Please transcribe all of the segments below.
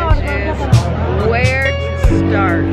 challenge is where to start.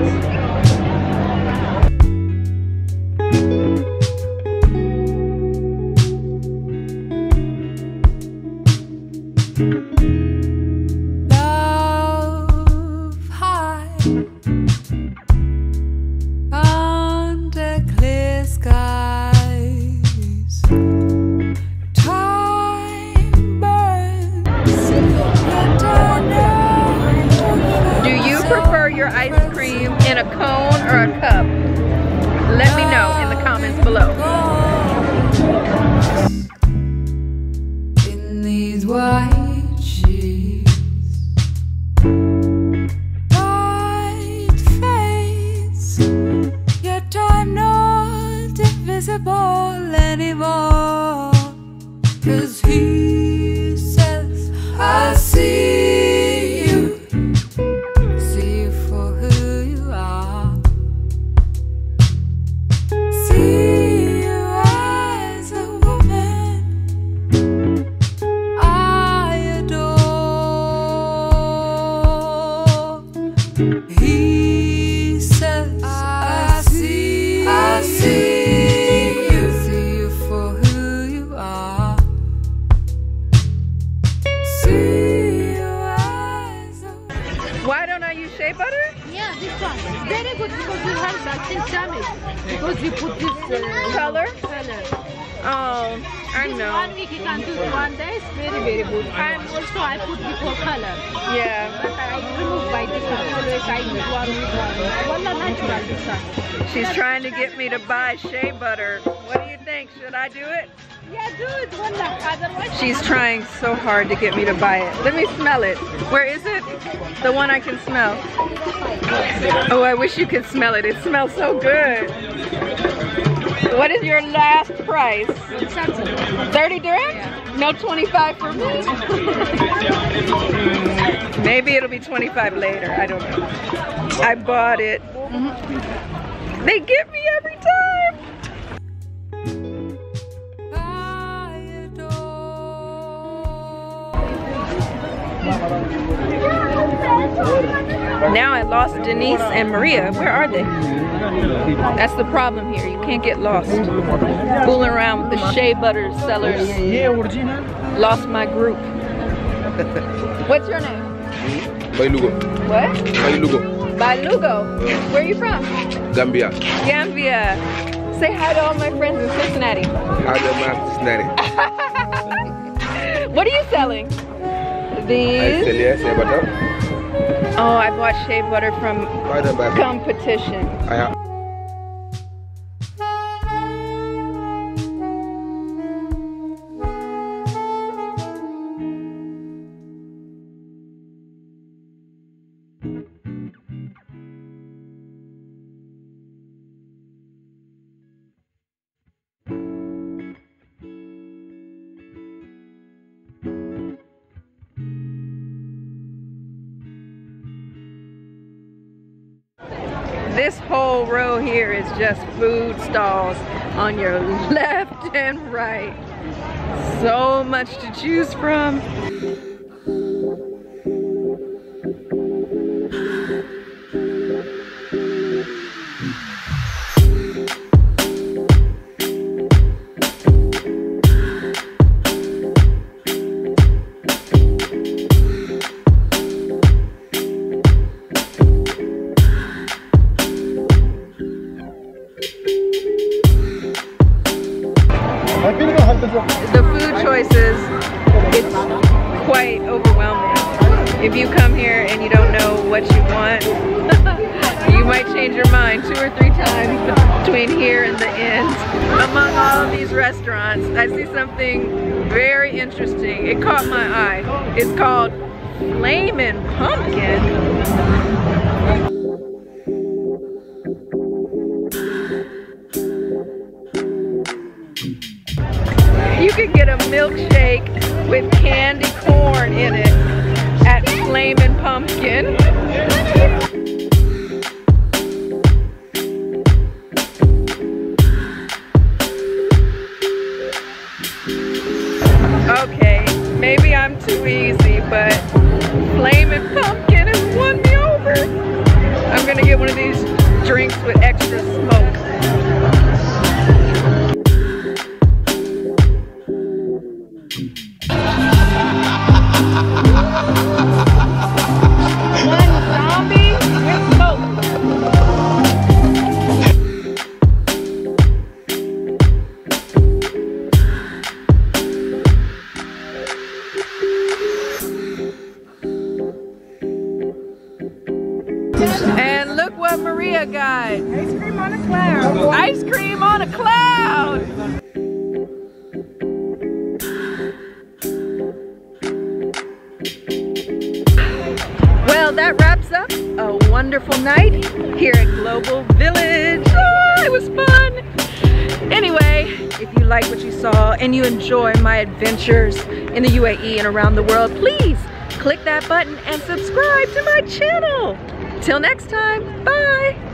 She's trying to get me to buy shea butter. What do you think? Should I do it? Yeah, do it. Otherwise, she's trying so hard to get me to buy it. Let me smell it. Where is it? The one I can smell. Oh, I wish you could smell it. It smells so good. What is your last price? 30 dirham? No 25 for me? Maybe it'll be 25 later. I don't know. I bought it. Mm-hmm. They get me every time. Now I lost Denise and Maria. Where are they? That's the problem here. You can't get lost. Fooling around with the shea butter sellers. Lost my group. What's your name? Bailugo. What? Bailugo. Bailugo. Where are you from? Gambia. Gambia. Say hi to all my friends in Cincinnati. Hi to my Cincinnati. What are you selling? These? I sell shea butter. Oh, I bought shea butter from competition. This whole row here is just food stalls on your left and right. So much to choose from. The food choices, it's quite overwhelming. If you come here and you don't know what you want, you might change your mind 2 or 3 times between here and the end. Among all of these restaurants, I see something very interesting. It caught my eye. It's called Flamin' Pumpkin. You can get a milkshake with candy corn in it at Flamin' Pumpkin. Okay, maybe I'm too easy, but Flamin' Pumpkin is I'm gonna get one of these drinks with extra smoke. Guy. Ice cream on a cloud. Ice cream on a cloud. Well, that wraps up a wonderful night here at Global Village. Ah, it was fun. Anyway, if you like what you saw and you enjoy my adventures in the UAE and around the world, please click that button and subscribe to my channel. Till next time, bye.